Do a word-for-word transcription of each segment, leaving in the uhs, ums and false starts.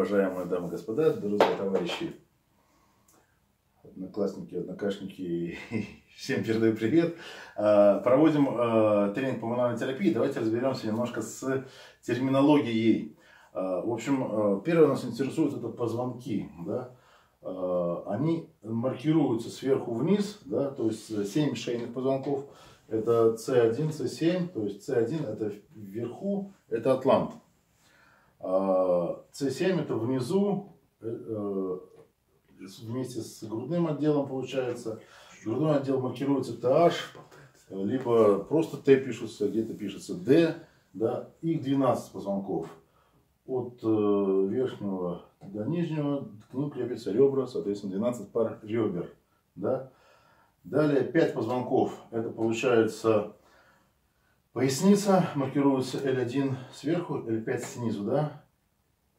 Уважаемые дамы и господа, друзья, товарищи, одноклассники, однокашники, всем передаю привет. Проводим тренинг по мануальной терапии. Давайте разберемся немножко с терминологией. В общем, первое нас интересует это позвонки. Да? Они маркируются сверху вниз, да? То есть семь шейных позвонков. Это С один, С семь, то есть С один это вверху, это Атлант. С семь это внизу, вместе с грудным отделом получается. Грудной отдел маркируется Т Аш, либо просто Т пишется, где-то пишется Д. Да? Их двенадцать позвонков. От верхнего до нижнего к ним крепятся ребра, соответственно двенадцать пар ребер. Да? Далее пять позвонков. Это получается поясница, маркируется Л один сверху, Л пять снизу, да?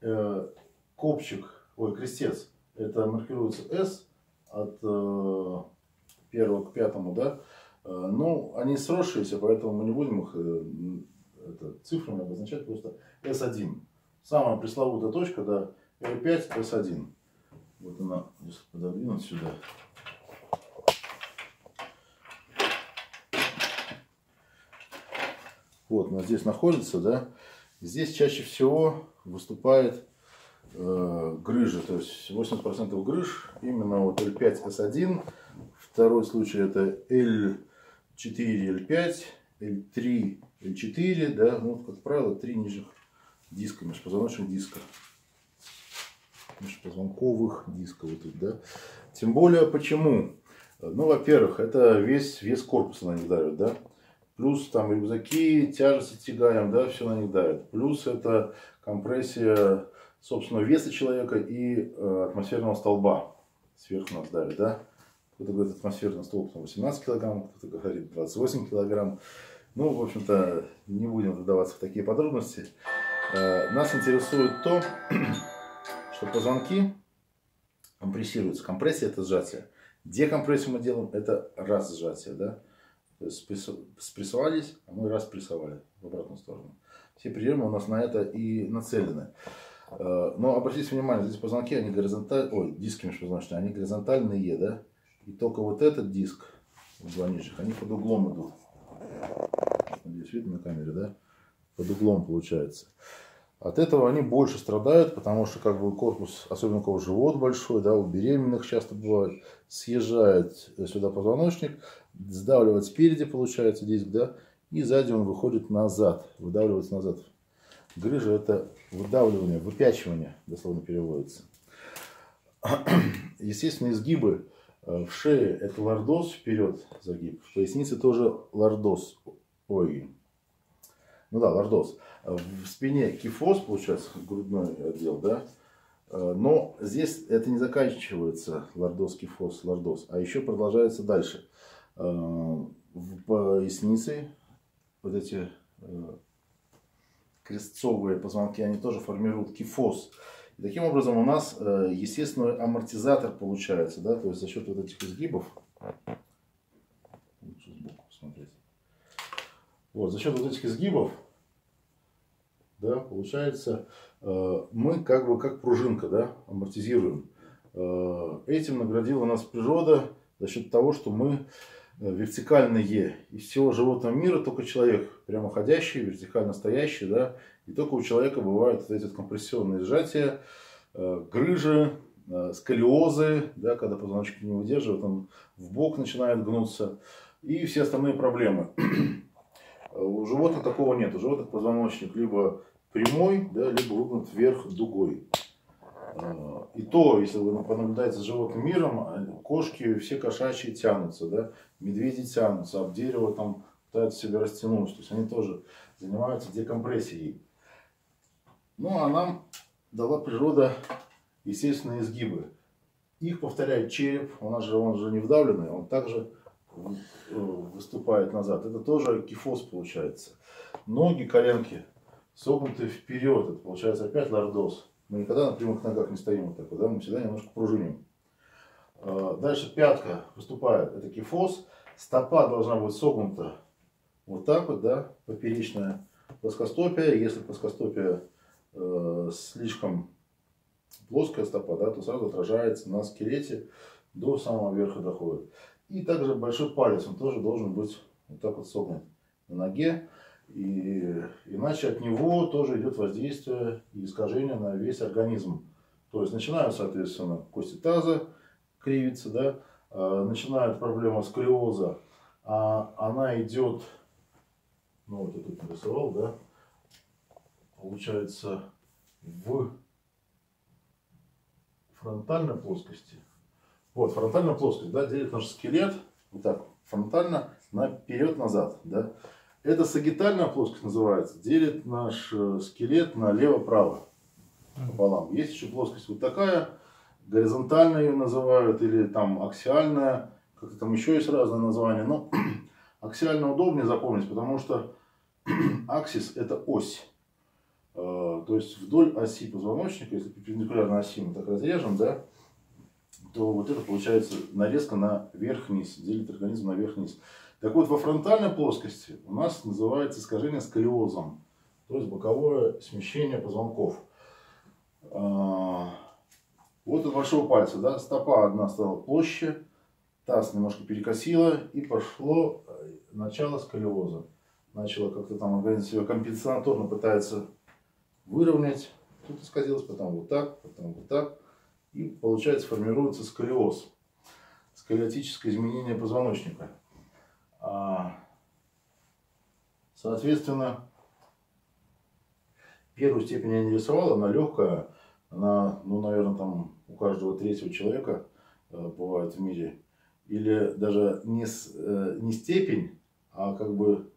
Э, копчик, ой, крестец, это маркируется С от э, первого к пятому, да? Э, ну, они сросшиеся, поэтому мы не будем их э, это, цифрами обозначать, просто С один. Самая пресловутая точка, да, Л пять С один. Вот она, если пододвинуть сюда. Вот, она здесь находится, да. Здесь чаще всего выступает э, грыжа, то есть восемьдесят процентов грыж. Именно вот Л пять С один. Второй случай это Л четыре Л пять, Л три Л четыре, да. Ну, как правило, три нижних диска, межпозвоночных дисков. Межпозвонковых дисков вот тут, да. Тем более, почему? Ну, во-первых, это весь вес корпуса на них давит, да. Плюс там рюкзаки, тяжести тягаем, да, все на них давит. Плюс это компрессия, собственно, веса человека и э, атмосферного столба. Сверху нас давит, да. Кто-то говорит, атмосферный столб там восемнадцать килограмм, кто-то говорит двадцать восемь килограмм. Ну, в общем-то, не будем вдаваться в такие подробности. Э, нас интересует то, что позвонки компрессируются. Компрессия – это сжатие. Декомпрессию мы делаем – это раз сжатие, да. То есть спрессовались, а мы раз прессовали в обратную сторону. Все приемы у нас на это и нацелены. Но обратите внимание, здесь позвонки, они горизонтальные, ой, диски межпозвоночные, они горизонтальные, да? И только вот этот диск позвоночных, они под углом идут. Здесь видно на камере, да? Под углом получается. От этого они больше страдают, потому что как бы корпус, особенно у кого живот большой, да, у беременных часто бывает, съезжает сюда позвоночник, сдавливает спереди, получается, диск, да, и сзади он выходит назад, выдавливается назад. Грыжа – это выдавливание, выпячивание, дословно переводится. Естественно, изгибы в шее – это лордоз, вперед загиб, в пояснице тоже лордоз, ой, ну да, лордоз. В спине кифоз, получается, грудной отдел, да, но здесь это не заканчивается лордоз, кифоз, лордоз, а еще продолжается дальше. В пояснице вот эти крестцовые позвонки, они тоже формируют кифоз. И таким образом у нас естественный амортизатор получается, да, то есть за счет вот этих изгибов. Лучше сбоку посмотреть. Вот, за счет вот этих изгибов, да, получается, мы как бы как пружинка, да, амортизируем. Этим наградила нас природа за счет того, что мы вертикальные. Из всего животного мира только человек прямоходящий, вертикально стоящий, да, и только у человека бывают вот эти компрессионные сжатия, грыжи, сколиозы, да, когда позвоночник не выдерживает, он в бок начинает гнуться, и все остальные проблемы. У животных такого нет. У животных позвоночник либо прямой, да, либо выгнут вверх дугой. И то, если вы понаблюдаете за животным миром, кошки, все кошачьи тянутся, да? Медведи тянутся, об дерево там пытаются себя растянуть. То есть они тоже занимаются декомпрессией. Ну, а нам дала природа естественные изгибы. Их повторяет череп, у нас же, он же не вдавленный, он также выступает назад. Это тоже кифоз получается. Ноги, коленки согнуты вперед. Это получается опять лордоз. Мы никогда на прямых ногах не стоим вот так, да? Мы всегда немножко пружиним. Дальше пятка выступает. Это кифоз. Стопа должна быть согнута вот так вот, да? Поперечная плоскостопие. Если плоскостопие э, слишком плоская стопа, да, то сразу отражается на скелете, до самого верха доходит. И также большой палец, он тоже должен быть вот так вот согнут на ноге. И, иначе от него тоже идет воздействие и искажение на весь организм. То есть начинают, соответственно, кости таза кривиться, да, э, начинает проблема сколиоза, а она идет, ну вот я тут нарисовал, да, получается в фронтальной плоскости. Вот, фронтальная плоскость, да, делит наш скелет вот так, фронтально, наперед-назад, да. Это сагитальная плоскость называется, делит наш скелет на лево-право пополам. Есть еще плоскость вот такая, горизонтальная ее называют, или там аксиальная, как-то там еще есть разные названия. Но аксиально удобнее запомнить, потому что аксис — это ось. То есть вдоль оси позвоночника, если перпендикулярно оси мы так разрежем, да, то вот это получается нарезка на верх-низ, делит организм на верх-низ. Так вот, во фронтальной плоскости у нас называется искажение сколиозом, то есть боковое смещение позвонков. Вот от большого пальца, да, стопа одна стала площе, таз немножко перекосила, и пошло начало сколиоза. Начало как-то там организм себя компенсаторно пытается выровнять, тут исказилось, потом вот так, потом вот так, и получается формируется сколиоз, сколиотическое изменение позвоночника. Соответственно, первую степень я не рисовал, она легкая, она, ну, наверное, там у каждого третьего человека э, бывает в мире, или даже не, с, э, не степень, а как бы,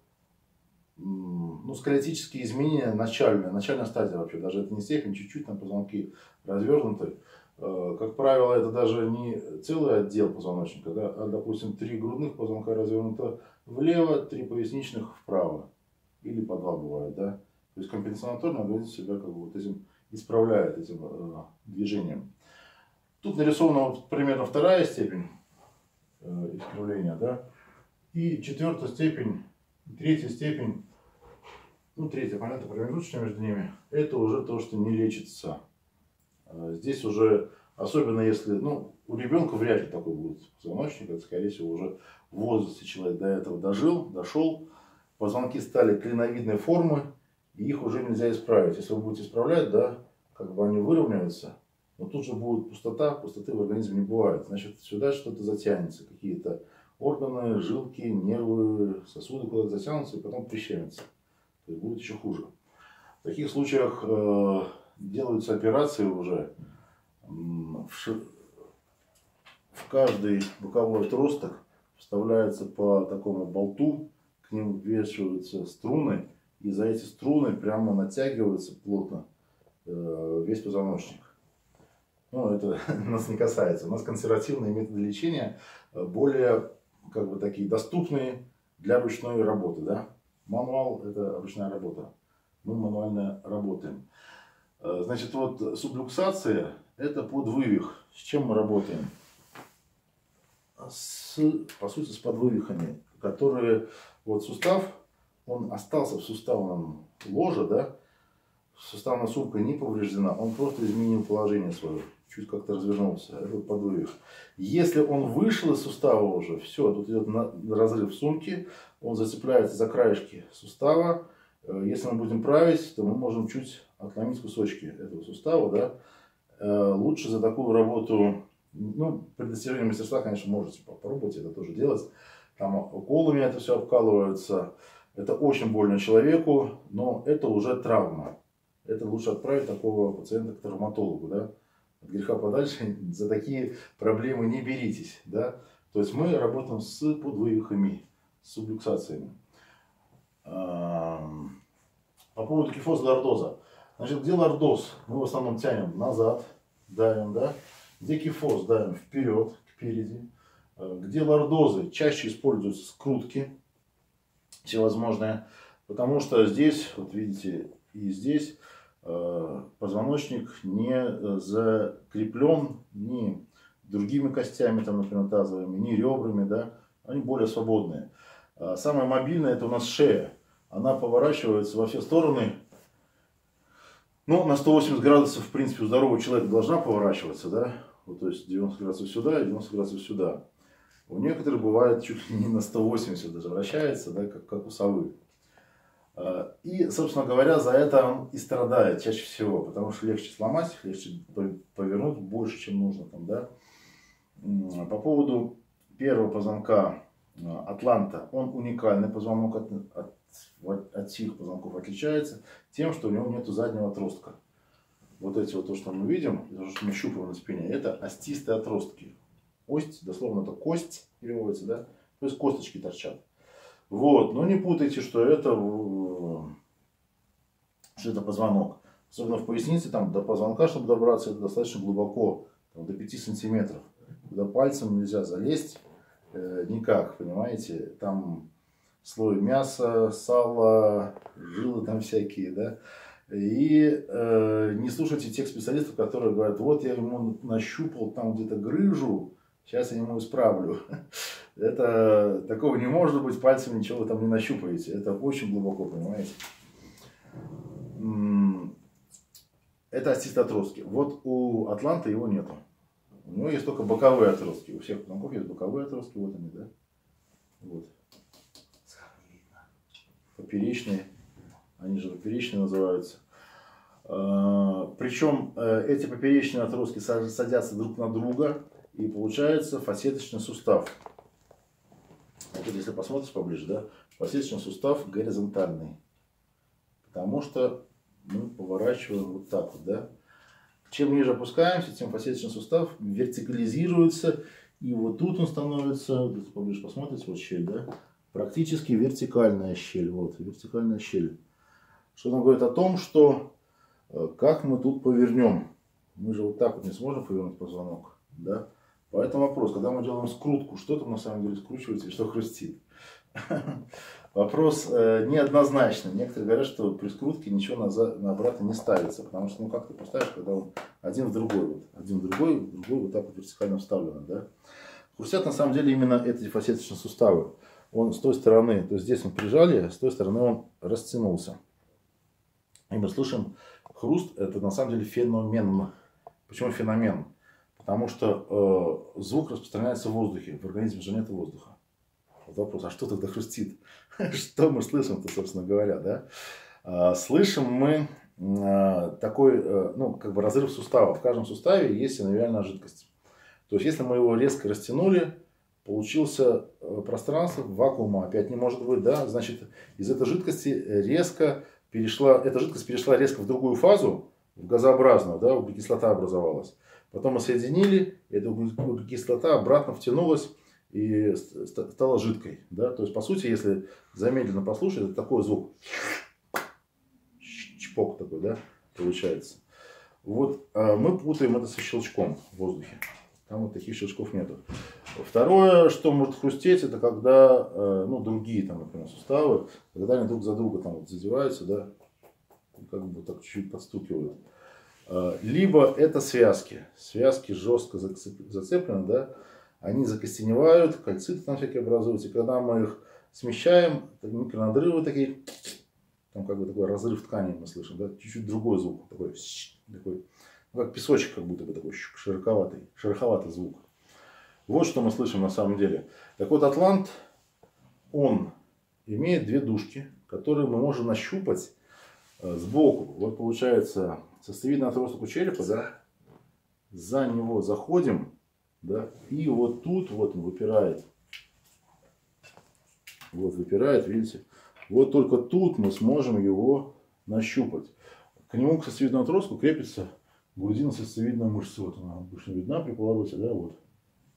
ну, сколиотические изменения начальные, начальная стадия вообще, даже это не степень, чуть-чуть там позвонки развернуты. Как правило, это даже не целый отдел позвоночника, да, а, допустим, три грудных позвонка развернуто влево, три поясничных вправо. Или по два бывает, да. То есть компенсаторно организм себя как бы вот этим исправляет, этим э, движением. Тут нарисована вот примерно вторая степень э, искривления, да. И четвертая степень, третья степень, ну, третья, понятно, промежуточная между ними, это уже то, что не лечится. Здесь уже, особенно если, ну, у ребенка вряд ли такой будет позвоночник, это, скорее всего, уже в возрасте человек до этого дожил, дошел, позвонки стали клиновидной формы, и их уже нельзя исправить. Если вы будете исправлять, да, как бы они выровняются, но тут же будет пустота, пустоты в организме не бывает. Значит, сюда что-то затянется, какие-то органы, жилки, нервы, сосуды куда-то затянутся, и потом прищемятся. То есть будет еще хуже. В таких случаях... Э делаются операции уже в, ши... в каждый боковой отросток вставляется по такому болту, к ним вешаются струны, и за эти струны прямо натягивается плотно э, весь позвоночник. Ну, это нас не касается. У нас консервативные методы лечения более, как бы, такие доступные для ручной работы, да? Мануал — это ручная работа. Мы мануально работаем. Значит, вот сублюксация — это подвывих. С чем мы работаем? С, по сути, с подвывихами, которые... Вот сустав, он остался в суставном ложе, да? Суставная сумка не повреждена, он просто изменил положение свое. Чуть как-то развернулся. Это вот подвывих. Если он вышел из сустава уже, все, тут идет разрыв сумки, он зацепляется за краешки сустава. Если мы будем править, то мы можем чуть... отломить кусочки этого сустава, да, лучше за такую работу, ну, при достижении мастерства, конечно, можете попробовать это тоже делать. Там уколами это все обкалывается, это очень больно человеку, но это уже травма. Это лучше отправить такого пациента к травматологу, да, от греха подальше, за такие проблемы не беритесь, да. То есть мы работаем с подвывихами, с сублюксациями. По поводу кифоза лордоза. Значит, где лордоз? Мы в основном тянем назад, давим, да? Где кифоз? Давим вперед, впереди. Где лордозы? Чаще используются скрутки всевозможные, потому что здесь, вот видите, и здесь позвоночник не закреплен ни другими костями, там, например, тазовыми, ни ребрами, да? Они более свободные. Самое мобильное — это у нас шея. Она поворачивается во все стороны. Ну, на сто восемьдесят градусов, в принципе, у здорового человека должна поворачиваться, да? Вот, то есть девяносто градусов сюда и девяносто градусов сюда. У некоторых бывает чуть ли не на сто восемьдесят даже вращается, да, как, как у совы. И, собственно говоря, за это он и страдает чаще всего, потому что легче сломать, легче повернуть больше, чем нужно. Там, да? По поводу первого позвонка Атланта, он уникальный позвонок от, от, от всех позвонков, отличается тем, что у него нет заднего отростка. Вот эти вот то, что мы видим, то, что мы щупаем на спине, это остистые отростки. Ость, дословно это кость переводится, да? То есть косточки торчат. Вот, но не путайте, что это, что это позвонок. Особенно в пояснице, там до позвонка, чтобы добраться, это достаточно глубоко, там, до пяти сантиметров. Куда пальцем нельзя залезть э, никак, понимаете? Там слой мяса, сала, жилы там всякие, да? И э, не слушайте тех специалистов, которые говорят, вот я ему нащупал там где-то грыжу, сейчас я ему исправлю. Это такого не может быть, пальцем ничего там не нащупаете. Это очень глубоко, понимаете. Это остистотростки. Вот у Атланта его нету. У него есть только боковые отростки. У всех позвонков есть боковые отростки. Вот они, да? Вот. Поперечные. Они же поперечные называются. Причем эти поперечные отростки садятся друг на друга. И получается фасеточный сустав. Вот если посмотришь поближе, да, фасеточный сустав горизонтальный. Потому что мы поворачиваем вот так вот, да. Чем ниже опускаемся, тем фасеточный сустав вертикализируется. И вот тут он становится, если поближе посмотрите, вот щель, да. Практически вертикальная щель. Вот, вертикальная щель. Что нам говорит о том, что как мы тут повернем. Мы же вот так вот не сможем повернуть позвонок, да. Поэтому вопрос, когда мы делаем скрутку, что там на самом деле скручивается и что хрустит? Вопрос неоднозначный. Некоторые говорят, что при скрутке ничего обратно не ставится. Потому что, ну как ты поставишь, когда он один в другой, вот, один в другой, в другой вот так вот вертикально вставлено, да? Хрустят на самом деле именно эти фасеточные суставы. Он с той стороны, то есть здесь мы прижали, а с той стороны он растянулся. И мы слышим хруст, это на самом деле феномен. Почему феномен? Потому что э, звук распространяется в воздухе. В организме же нет воздуха. Вот вопрос, а что тогда хрустит? Что мы слышим-то, собственно говоря, да? Э, слышим мы э, такой, э, ну, как бы разрыв сустава. В каждом суставе есть синовиальная жидкость. То есть, если мы его резко растянули, получился э, пространство, вакуума опять не может быть, да? Значит, из этой жидкости резко перешла, эта жидкость перешла резко в другую фазу, в газообразную, да? Углекислота образовалась. Потом мы соединили, эта углекислота обратно втянулась и стала жидкой. Да? То есть, по сути, если замедленно послушать, это такой звук. Чпок такой, да, получается. Вот а мы путаем это со щелчком в воздухе. Там вот таких щелчков нету. Второе, что может хрустеть, это когда, ну, другие, там, например, суставы, когда они друг за друга там вот задеваются, да, как бы так чуть-чуть подстукивают. Либо это связки. Связки жестко зацеплены, да? Они закостеневают, кальциты там всякие образуются. И когда мы их смещаем, микронадрывы такие, там как бы такой разрыв ткани мы слышим, да? Чуть-чуть другой звук, такой, такой, ну, как песочек, как будто бы такой широковатый, шероховатый звук. Вот что мы слышим на самом деле. Так вот, Атлант, он имеет две дужки, которые мы можем нащупать сбоку. Вот получается... Состовидный отросток у черепа, да, за него заходим, да, и вот тут вот он выпирает. Вот выпирает, видите. Вот только тут мы сможем его нащупать. К нему, к состовидному отростку, крепится грудино-состовидная мышца. Вот она обычно видна при повороте, да, вот.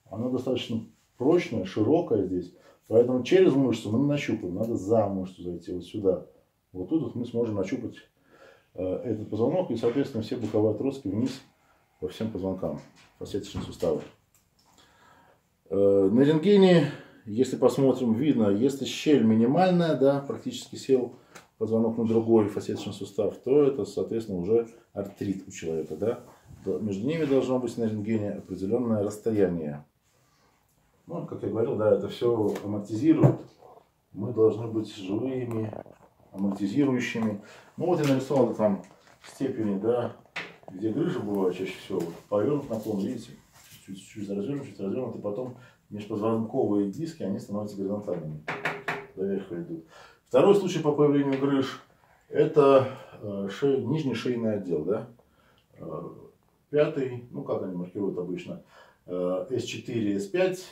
Она достаточно прочная, широкая здесь. Поэтому через мышцу мы не нащупаем. Надо за мышцу зайти вот сюда. Вот тут вот мы сможем нащупать этот позвонок и, соответственно, все боковые отростки вниз по всем позвонкам, фасеточные суставы. На рентгене, если посмотрим, видно, если щель минимальная, да, практически сел позвонок на другой фасеточный сустав, то это, соответственно, уже артрит у человека, да. Между ними должно быть на рентгене определенное расстояние. Ну, как я говорил, да, это все амортизирует. Мы должны быть живыми, амортизирующими. Ну вот я нарисовал там степени, да, где грыжа бывает чаще всего, повернут наклон, видите, чуть-чуть развернут, чуть развернут, и потом межпозвонковые диски, они становятся горизонтальными, наверх идут. Второй случай по появлению грыж, это шея, нижний шейный отдел, да, пятый, ну как они маркируют обычно, эс четыре, эс пять,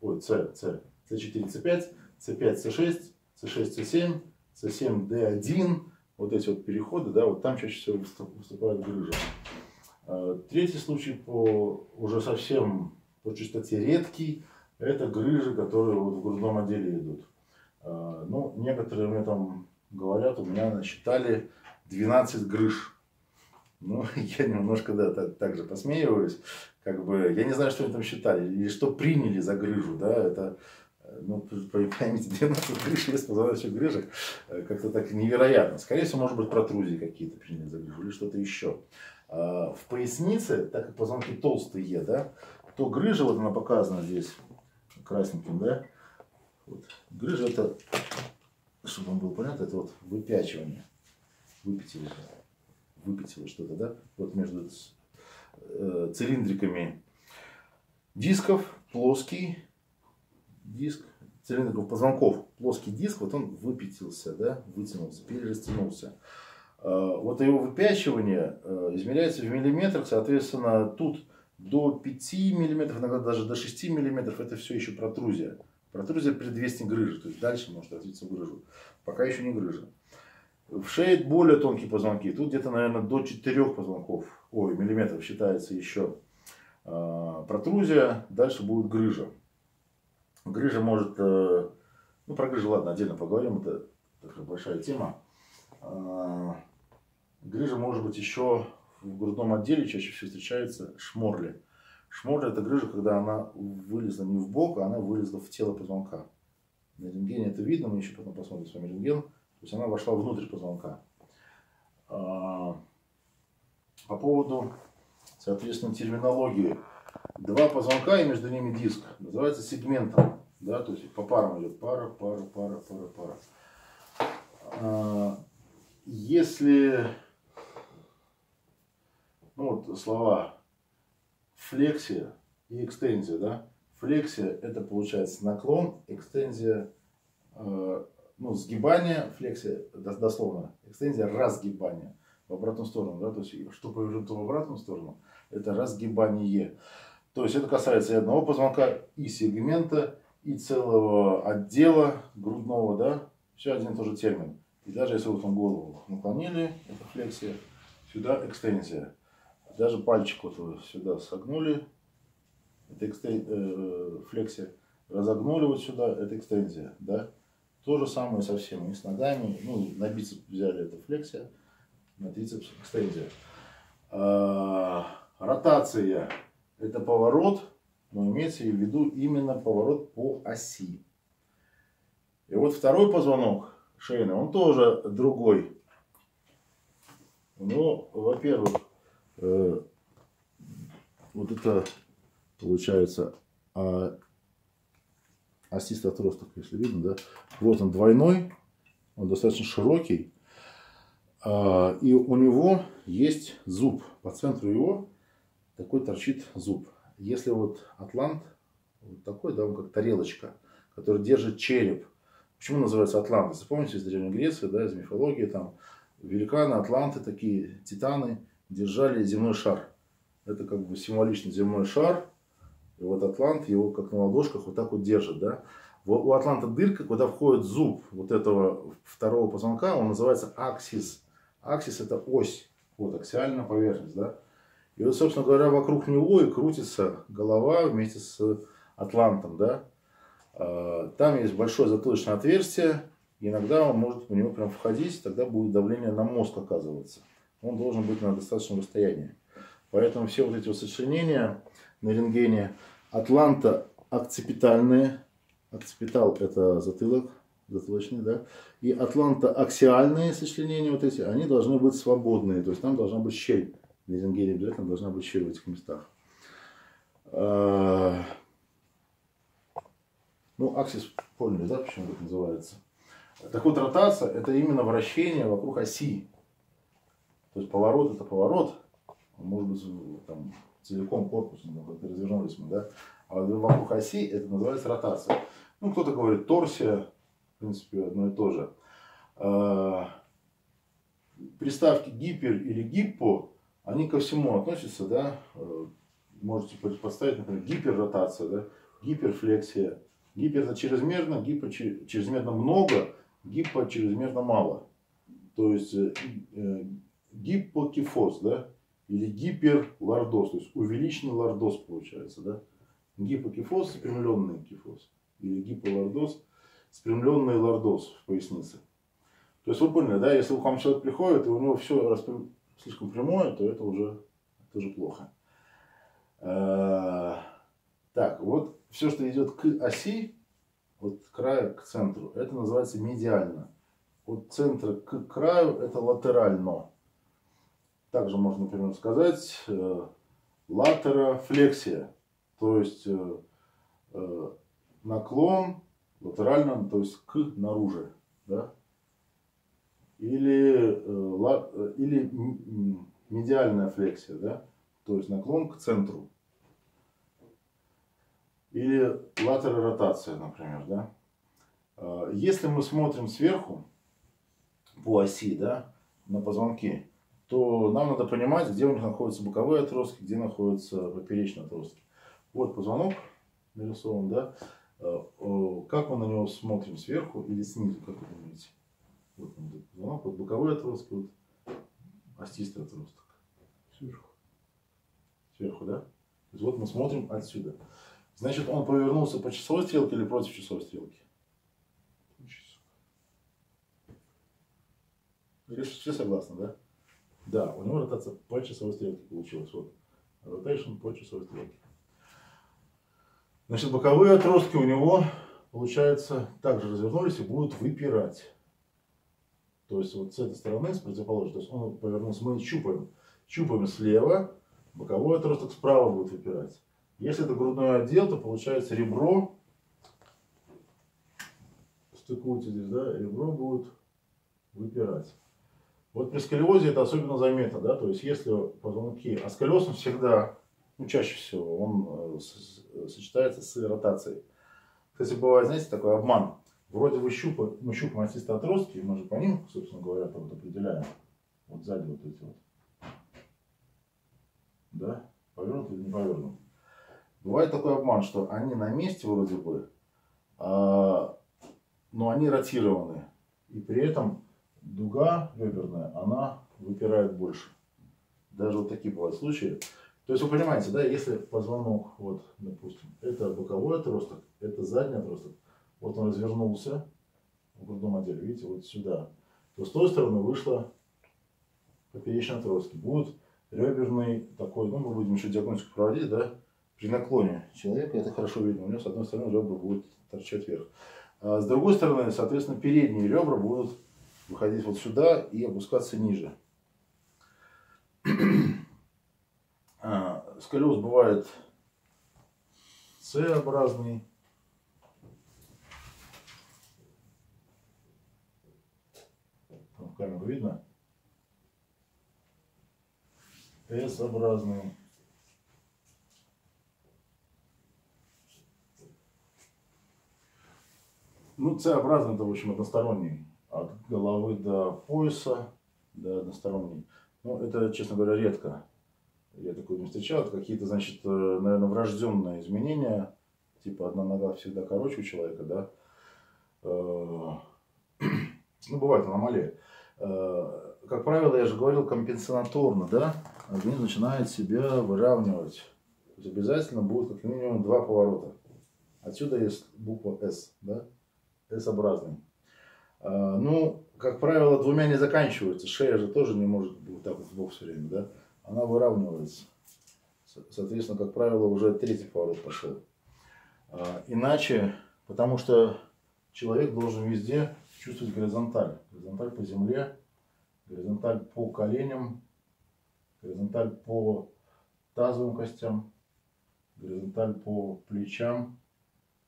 ой, С, С, С четыре, С пять, С пять, С шесть, С шесть, С семь, С семь, Д один, вот эти вот переходы, да, вот там чаще всего выступает грыжа. Третий случай, по уже совсем по частоте редкий, это грыжи, которые вот в грудном отделе идут. Ну, некоторые мне там говорят, у меня насчитали двенадцать грыж. Ну, я немножко, да, так, так же посмеиваюсь. Как бы, я не знаю, что они там считали, или что приняли за грыжу, да, это... Ну, поймите, двенадцать грыж, если двенадцать грыжек, как-то так невероятно. Скорее всего, может быть, протрузии какие-то приняли за грыжу или что-то еще. В пояснице, так как позвонки толстые, да, то грыжа, вот она показана здесь красненьким, да. Вот. Грыжа это, чтобы вам было понятно, это вот выпячивание. Выпятили, выпятили что-то, да, вот между цилиндриками дисков, плоский диск, цилиндриков позвонков, плоский диск, вот он выпятился, да, вытянулся, перерастянулся. Вот его выпячивание измеряется в миллиметрах, соответственно, тут до пяти миллиметров, иногда даже до шести миллиметров, это все еще протрузия. Протрузия предвестник грыжи, то есть дальше может развиться в грыжу, пока еще не грыжа. В шее более тонкие позвонки, тут где-то, наверное, до четырёх позвонков, ой, миллиметров считается еще протрузия, дальше будет грыжа. Грыжа может, ну про грыжу ладно, отдельно поговорим, это такая большая тема. Грыжа может быть еще в грудном отделе, чаще всего встречается шморли. Шморли это грыжа, когда она вылезла не в бок, а она вылезла в тело позвонка. На рентгене это видно, мы еще потом посмотрим с вами рентген. То есть она вошла внутрь позвонка. По поводу, соответственно, терминологии. Два позвонка и между ними диск. Называется сегментом. Да? То есть по парам идет пара, пара, пара, пара, пара. Если, ну вот слова флексия и экстензия, да, флексия это получается наклон, экстензия, э, ну сгибание, флексия дословно, экстензия разгибание в обратную сторону, да, то есть что повернуто, то в обратную сторону, это разгибание, то есть это касается и одного позвонка, и сегмента, и целого отдела грудного, да, все один и тот же термин. И даже если вот он голову наклонили, это флексия, сюда экстензия. Даже пальчик вот вы сюда согнули, это экстен... э, флексия. Разогнули вот сюда, это экстензия. Да? То же самое совсем и с ногами. Ну, на бицепс взяли это флексия, на трицепс экстензия. А, ротация это поворот, но имеется в виду именно поворот по оси. И вот второй позвонок шейный, он тоже другой. У него, во-первых, э, вот это получается а, осистый отросток, если видно, да? Вот он двойной, он достаточно широкий, э, и у него есть зуб. По центру его такой торчит зуб. Если вот атлант, вот такой, да, он как тарелочка, который держит череп. Почему называется Атлант? Помните, из Древней Греции, да, из мифологии, там великаны, атланты, такие титаны, держали земной шар. Это как бы символично земной шар. И вот Атлант его как на ладошках вот так вот держит. Да? У Атланта дырка, куда входит зуб вот этого второго позвонка, он называется аксис. Аксис это ось, вот аксиальная поверхность. Да? И вот, собственно говоря, вокруг него и крутится голова вместе с Атлантом. Да? Там есть большое затылочное отверстие, иногда он может в него прям входить, тогда будет давление на мозг оказываться. Он должен быть на достаточном расстоянии. Поэтому все вот эти вот сочленения на рентгене атланто-акципитальные, акципитал это затылок, затылочный, да, и атланто-аксиальные сочленения вот эти, они должны быть свободные, то есть там должна быть щель, на рентгене обязательно должна быть щель в этих местах. Ну, аксис, поняли, да, почему это называется? Так вот, ротация – это именно вращение вокруг оси. То есть поворот — это поворот, может быть, там, целиком корпусом, как-то развернулись мы, да? А вокруг оси это называется ротация. Ну, кто-то говорит торсия, в принципе, одно и то же. Приставки гипер или гиппо, они ко всему относятся, да? Можете подставить, например, гиперротация, да? Гиперфлексия. Гипер — это чрезмерно, гипо — чрезмерно много, гипо — чрезмерно мало. То есть гиппокифоз, да? Или гиперлордоз, то есть увеличенный лордоз получается, да? Гиппокифоз — спрямленный кифоз. Или гипполордоз — спрямленный лордоз в пояснице. То есть вы поняли, да, если к вам человек приходит, и у него все распря... слишком прямое, то это уже, это уже плохо. А... Так, вот все, что идет к оси, от края к центру, это называется медиально. От центра к краю — это латерально. Также можно, например, сказать э, латерофлексия, то есть э, э, наклон латерально, то есть к наружу, да? Или, э, ла, э, или медиальная флексия, да? То есть наклон к центру. Или латероротация, например, да? Э, если мы смотрим сверху по оси, да, на позвонки, то нам надо понимать, где у них находятся боковые отростки, где находятся поперечные отростки. Вот позвонок нарисован, да? Как мы на него смотрим, сверху или снизу, как вы думаете? Вот он, этот позвонок, вот боковой отросток, вот остистый отросток. Сверху. Сверху, да? То есть вот мы смотрим отсюда. Значит, он повернулся по часовой стрелке или против часовой стрелки? Все согласны, да? Да, у него ротация по часовой стрелке получилась. Вот. Ротейшн по часовой стрелке. Значит, боковые отростки у него, получается, также развернулись и будут выпирать. То есть вот с этой стороны, с противоположной, то есть он повернулся, мы щупаем. Щупаем слева, боковой отросток справа будет выпирать. Если это грудной отдел, то получается ребро, стыкуете здесь, да, ребро будет выпирать. Вот при сколиозе это особенно заметно, да, то есть если позвонки, а сколиоз он всегда, ну, чаще всего он сочетается с ротацией. Кстати, бывает, знаете, такой обман. Вроде бы щупаем, мы щупаем остистые отростки, мы же по ним, собственно говоря, там вот определяем. Вот сзади вот эти вот. Да? Повернут или не повернут. Бывает такой обман, что они на месте вроде бы, а, но они ротированы. И при этом дуга реберная, она выпирает больше. Даже вот такие бывают случаи. То есть вы понимаете, да, если позвонок, вот, допустим, это боковой отросток, это задний отросток, вот он развернулся в грудном отделе, видите, вот сюда, то с той стороны вышло поперечные отростки. Будут реберный такой, ну, мы будем еще диагностику проводить, да, при наклоне человека, это хорошо видно, у него с одной стороны ребра будут торчать вверх. А с другой стороны, соответственно, передние ребра будут выходить вот сюда и опускаться ниже. Сколиоз бывает С-образный, там в камеру видно, С-образный, ну, С-образный это, в общем, односторонний, от головы до пояса, до односторонний, но это, честно говоря, редко. Я такое не встречал. Это какие-то, значит, наверное, врожденные изменения. Типа одна нога всегда короче у человека, да. Ну, бывает аномалия. Как правило, я же говорил, компенсаторно, да, организм начинает себя выравнивать. То есть обязательно будет как минимум два поворота. Отсюда есть буква S, да, S-образный. Ну, как правило, двумя не заканчивается. Шея же тоже не может быть так вот в бок все время, да. Она выравнивается. Соответственно, как правило, уже третий поворот пошел. Иначе, потому что человек должен везде чувствовать горизонталь. Горизонталь по земле, горизонталь по коленям, горизонталь по тазовым костям, горизонталь по плечам,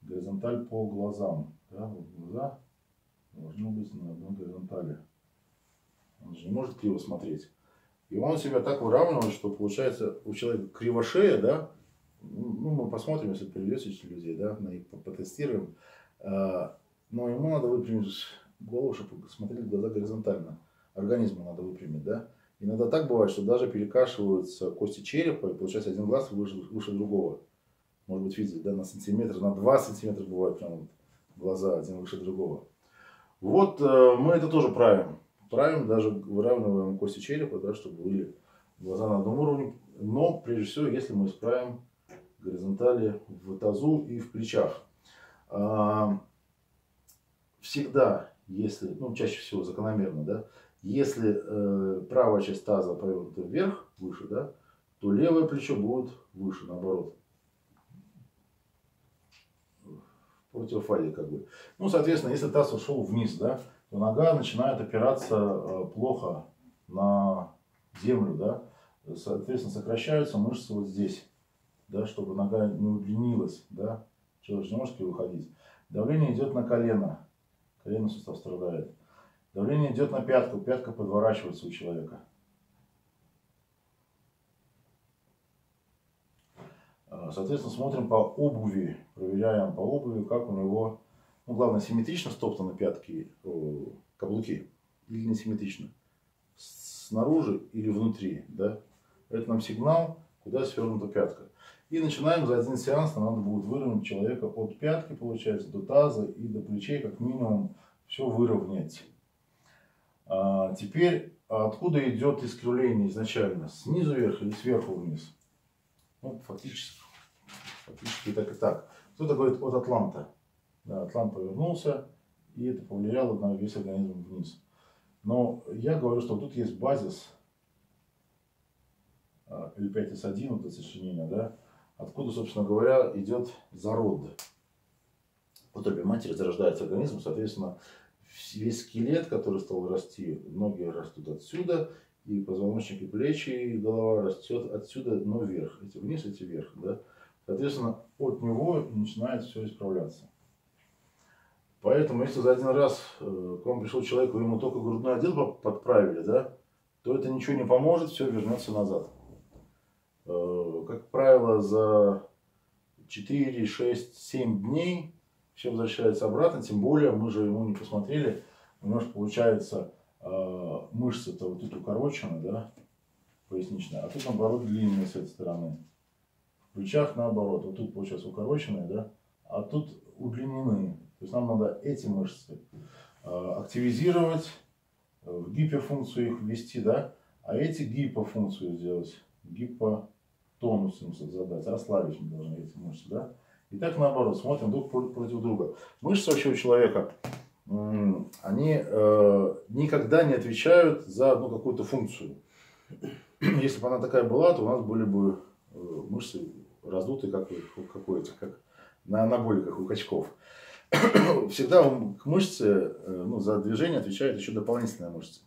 горизонталь по глазам. Да? Вот глаза должны быть на одной горизонтали. Он же не может криво смотреть. И он себя так выравнивает, что получается у человека кривошея, да, ну, мы посмотрим, если приведется людей, да, мы их потестируем, но ему надо выпрямить голову, чтобы смотрели в глаза горизонтально, организму надо выпрямить, да. Иногда так бывает, что даже перекашиваются кости черепа, и получается один глаз выше, выше другого. Может быть, видите, да, на сантиметр, на два сантиметра бывает прям глаза один выше другого. Вот э, мы это тоже правим. Правим, даже выравниваем кости черепа, да, чтобы были глаза на одном уровне. Но, прежде всего, если мы исправим горизонтали в тазу и в плечах. А, всегда, если, ну, чаще всего закономерно, да, если э, правая часть таза повернута вверх, выше, да, то левое плечо будет выше, наоборот. Противофазе как бы. Ну, соответственно, если таз ушел вниз, да, то нога начинает опираться э, плохо на землю, да. Соответственно, сокращаются мышцы вот здесь, да, чтобы нога не удлинилась, да. Человек не может выходить. Давление идет на колено. Коленный сустав страдает. Давление идет на пятку, пятка подворачивается у человека. Соответственно, смотрим по обуви, проверяем по обуви, как у него, ну, главное, симметрично стоптаны пятки, каблуки, или несимметрично, снаружи или внутри, да, это нам сигнал, куда свернута пятка. И начинаем за один сеанс, нам надо будет выровнять человека от пятки, получается, до таза и до плечей, как минимум, все выровнять. А теперь, откуда идет искривление изначально, снизу вверх или сверху вниз? Ну, фактически, фактически так и так. Кто-то говорит от Атланта. Да, Атлант повернулся, и это повлияло на весь организм вниз. Но я говорю, что тут есть базис Л пять С один, вот это сочинение, да, откуда, собственно говоря, идет зарод. В утробе матери зарождается организм, соответственно, весь скелет, который стал расти, ноги растут отсюда, и позвоночник, и плечи, и голова растет отсюда, но вверх. Эти вниз, эти вверх. Да? Соответственно, от него начинает все исправляться. Поэтому, если за один раз к вам пришел человек, вы ему только грудной отдел подправили, да, то это ничего не поможет, все вернется назад. Как правило, за четыре, шесть, семь дней все возвращается обратно. Тем более, мы же ему не посмотрели, у него же получается... мышцы-то вот тут укорочены, да, поясничная, а тут наоборот длинные с этой стороны. В плечах наоборот, вот тут получается укороченные, да, а тут удлиненные. То есть нам надо эти мышцы активизировать, в гипофункцию их ввести, да, а эти гипофункцию сделать, гипотонус им задать, ослабить мы должны эти мышцы, да. И так наоборот, смотрим друг против друга. Мышцы вообще у человека... они э, никогда не отвечают за одну какую-то функцию. Если бы она такая была, то у нас были бы э, мышцы раздуты, как, как на анаболиках у качков. Всегда к мышце э, ну, за движение отвечают еще дополнительные мышцы.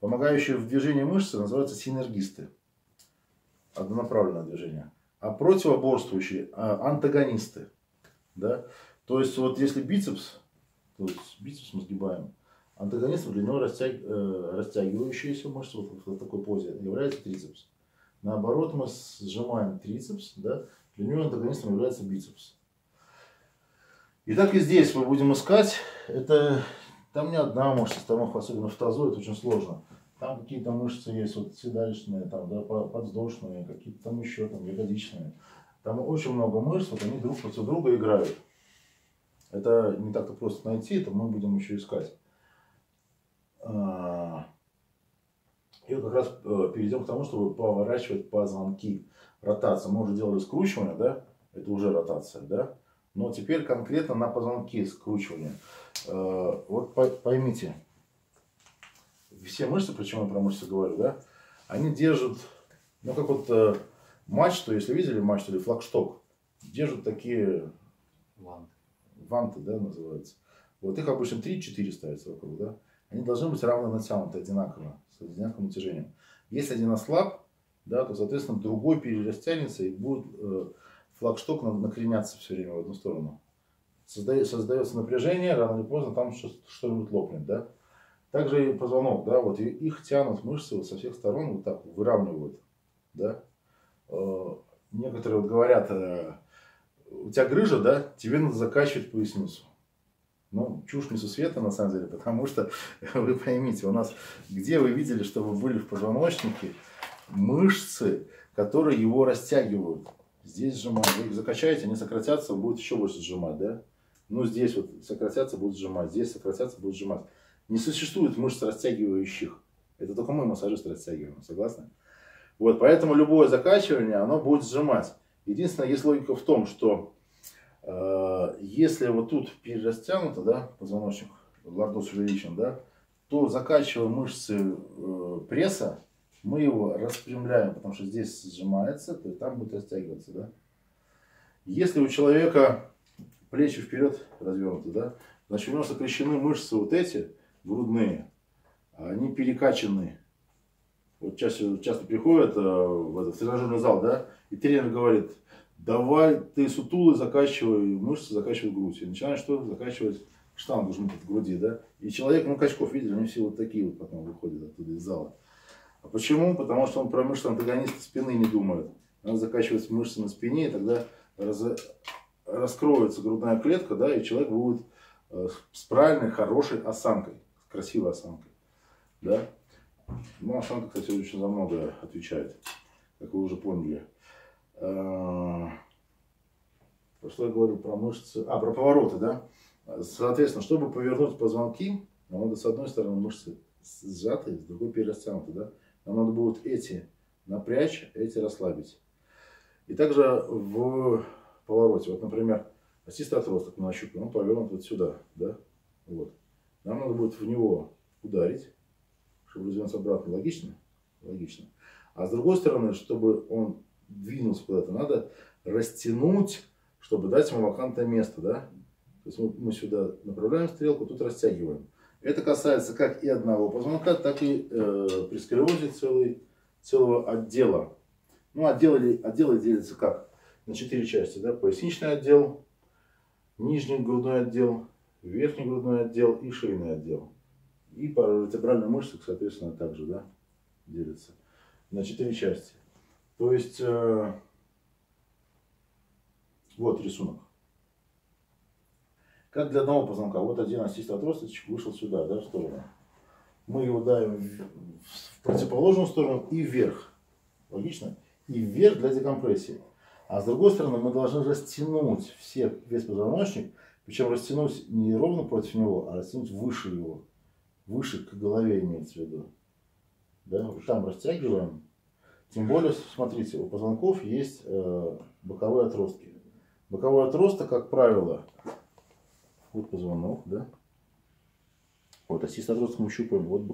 Помогающие в движении мышцы называются синергисты. Однонаправленное движение. А противоборствующие э, антагонисты. Да? То есть вот если бицепс... То есть бицепс мы сгибаем. Антагонистом для него растяг... растягивающаяся мышца вот в такой позе является трицепс. Наоборот, мы сжимаем трицепс, да? Для него антагонистом является бицепс. И так и здесь мы будем искать. Это там не одна мышца, там, особенно в тазу, это очень сложно. Там какие-то мышцы есть, вот седалищные, там, да, подвздошные, какие-то там еще, там, ягодичные. Там очень много мышц, вот они друг против друга играют. Это не так-то просто найти, это мы будем еще искать. И как раз перейдем к тому, чтобы поворачивать позвонки. Ротация. Мы уже делали скручивание, да? Это уже ротация, да? Но теперь конкретно на позвонки скручивание. Вот поймите. Все мышцы, причем я про мышцы говорю, да? Они держат, ну как вот мачту, если видели мачту или флагшток, держат такие... ванты, да, называются. Вот их обычно три-четыре ставятся вокруг, да. Они должны быть равно натянуты, одинаково, с одинаковым натяжением. Если один ослаб, да, то, соответственно, другой перерастянется и будет э, флагшток накреняться все время в одну сторону. Созда... Создается напряжение, рано или поздно там что-нибудь лопнет, да. Также и позвонок, да, вот их тянут мышцы вот со всех сторон, вот так выравнивают, да. Э, некоторые вот говорят, э, у тебя грыжа, да, тебе надо закачивать поясницу. Ну, чушь несусвета на самом деле, потому что, вы поймите, у нас, где вы видели, что вы были в позвоночнике, мышцы, которые его растягивают. Здесь сжимают, вы их закачаете, они сократятся, будут еще больше сжимать, да. Ну, здесь вот сократятся, будут сжимать, здесь сократятся, будут сжимать. Не существует мышц растягивающих. Это только мы, массажисты, растягиваем. Согласны? Вот, поэтому любое закачивание, оно будет сжимать. Единственное, есть логика в том, что э, если вот тут перерастянуто, да, позвоночник, лордоз увеличен, да, то закачивая мышцы э, пресса, мы его распрямляем, потому что здесь сжимается, то там будет растягиваться, да. Если у человека плечи вперед развернуты, да, значит, у него сокращены мышцы вот эти, грудные, они перекачаны. Вот часто, часто приходят в тренажерный зал, да, и тренер говорит: давай ты сутулы закачивай мышцы, закачивай грудь. И начинаешь что? Закачивать штангу, жмут от груди, да. И человек, ну, качков видели, они все вот такие вот потом выходят оттуда из зала. А почему? Потому что он про мышцы антагониста спины не думает. Надо закачивать мышцы на спине, и тогда раз... раскроется грудная клетка, да, и человек будет с правильной, хорошей осанкой, с красивой осанкой, да. Ну, осанка, кстати, очень за многое отвечает, как вы уже поняли. Про что я говорю? Про мышцы, а, про повороты, да. Соответственно, чтобы повернуть позвонки, нам надо с одной стороны мышцы сжаты, с другой перерастянуты, да. Нам надо будет эти напрячь, эти расслабить. И также в повороте, вот, например, остеохондроз, как мы нащупаем, он повернут вот сюда, да, вот. Нам надо будет в него ударить, чтобы развернуться обратно, логично? Логично. А с другой стороны, чтобы он двинулся куда-то, надо растянуть, чтобы дать ему вакантное место, да. То есть мы, мы сюда направляем стрелку, тут растягиваем. Это касается как и одного позвонка, так и э, при сколиозе целый, целого отдела. Ну, отделы, отделы делятся как? На четыре части, да, поясничный отдел, нижний грудной отдел, верхний грудной отдел и шейный отдел. И паравертебральные мышцы, соответственно, также, да, делятся на четыре части. То есть, э, вот рисунок. Как для одного позвонка. Вот один остеохондроз вышел сюда, да, в сторону. Мы его даем в противоположную сторону и вверх. Логично? И вверх для декомпрессии. А с другой стороны, мы должны растянуть все, весь позвоночник, причем растянуть не ровно против него, а растянуть выше его. Выше к голове имеется в виду. Да? Вот там растягиваем. Тем более, смотрите, у позвонков есть э, боковые отростки. Боковой отросток, как правило, вот позвонок, да? Вот остеохондроз мы щупаем, вот